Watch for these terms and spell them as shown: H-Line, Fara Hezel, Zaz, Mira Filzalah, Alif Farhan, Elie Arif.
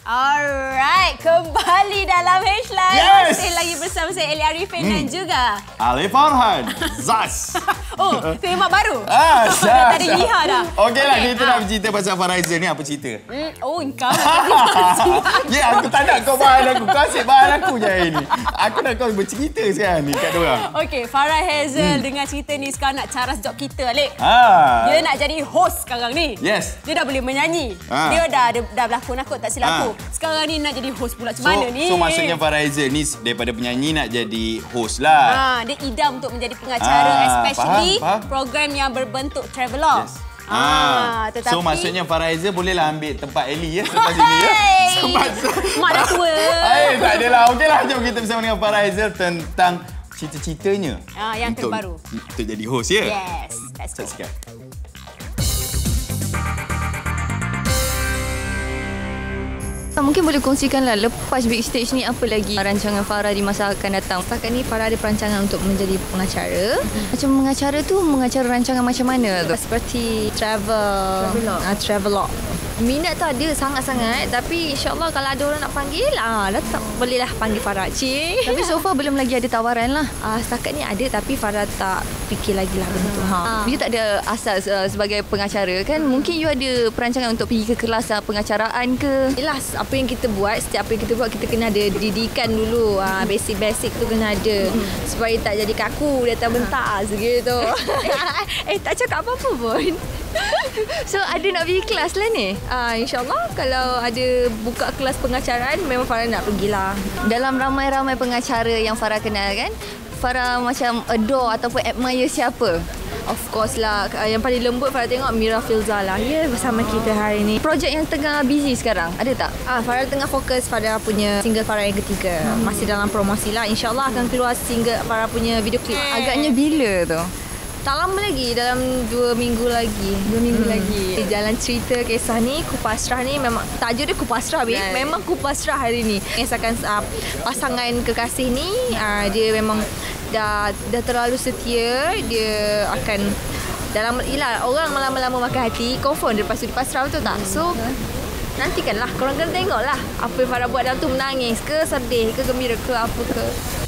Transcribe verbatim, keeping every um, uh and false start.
Alright, kembali dalam H-Line. Yes! Masih lagi bersama saya Elie Arif hmm. dan juga Alif Farhan, Zaz. Oh, tema baru? Ah, dah tadi lihat dah. Okeylah, okay, kita ah. nak bercerita pasal Fara Hezel ni. Apa cerita? Hmm. Oh, kau nak ya, aku tak nak kau bahan aku. Kau asyik bahan aku je hari ni. Aku nak kau bercerita sekarang ni kat diorang. Okey, Fara Hezel hmm. dengan cerita ni sekarang nak caras job kita, Alif. Ah. Dia nak jadi host sekarang ni. Yes. Dia dah boleh menyanyi. Ah. Dia dah, dah, dah berlakon aku, tak silap ah. aku. Sekarang ni nak jadi host pula, macam so, mana ni? So maksudnya Fara Hezel ni daripada penyanyi nak jadi host lah. Ha, dia idam untuk menjadi pengacara, ha, especially faham, faham. program yang berbentuk travelogue. Yes. Ha, tetapi... So maksudnya Fara Hezel bolehlah ambil tempat Elie ya selepas ini ya. Sebab mak dah tua. Eh tak adalah. Okeylah, jom kita bersama dengan Fara Hezel tentang cita-citanya. Ha, yang untuk, terbaru. Untuk jadi host ya. Yes. Let's go. Mungkin boleh kongsikanlah lepas big stage ni apa lagi rancangan Fara di masa akan datang. Setakat ni Fara ada perancangan untuk menjadi pengacara. Macam pengacara tu mengacara rancangan macam mana tu? Seperti travel, travelogue. Uh, travelogue. Minat tu ada sangat-sangat, tapi insyaAllah kalau ada orang nak panggil, ah, tak bolehlah panggil Fara. Cik. Tapi so far belum lagi ada tawaran lah. Ah, setakat ni ada tapi Fara tak fikir lagi lah benda tu. Ha. You tak ada asas uh, sebagai pengacara kan? Mungkin you ada perancangan untuk pergi ke kelas uh, pengacaraan ke? Yelah, apa yang kita buat, setiap apa yang kita buat, kita kena ada didikan dulu. Ah, basic-basic tu kena ada. Supaya tak jadi kaku, dia tak bentak segitu. eh, eh, tak cakap apa-apa pun. So ada nak pergi kelas lah ni. Ah, InsyaAllah kalau ada buka kelas pengacaraan, memang Fara nak pergilah. Dalam ramai-ramai pengacara yang Fara kenal kan, Fara macam adore ataupun admire siapa? Of course lah, yang paling lembut Fara tengok Mira Filzalah. Ya, yeah, bersama kita hari ni. Projek yang tengah busy sekarang, ada tak? Ah, Fara tengah fokus pada punya single Fara yang ketiga. hmm. Masih dalam promosi lah, InsyaAllah akan keluar single Fara punya video klip. Agaknya bila tu? Tak lama lagi, dalam dua minggu lagi. Dua minggu hmm. lagi. Di jalan cerita kisah ni, Kupasrah ni memang tajuk dia Kupasrah, babe. Right. Memang Kupasrah hari ni. Kisahkan uh, pasangan kekasih ni, uh, dia memang dah dah terlalu setia, dia akan dalam ialah orang lama-lama makan hati, confirm lepas tu di Pasrah, betul tak? So nantikanlah, korang kena tengoklah apa yang Farah buat dalam tu, menangis ke, sedih ke, gembira ke, apa ke.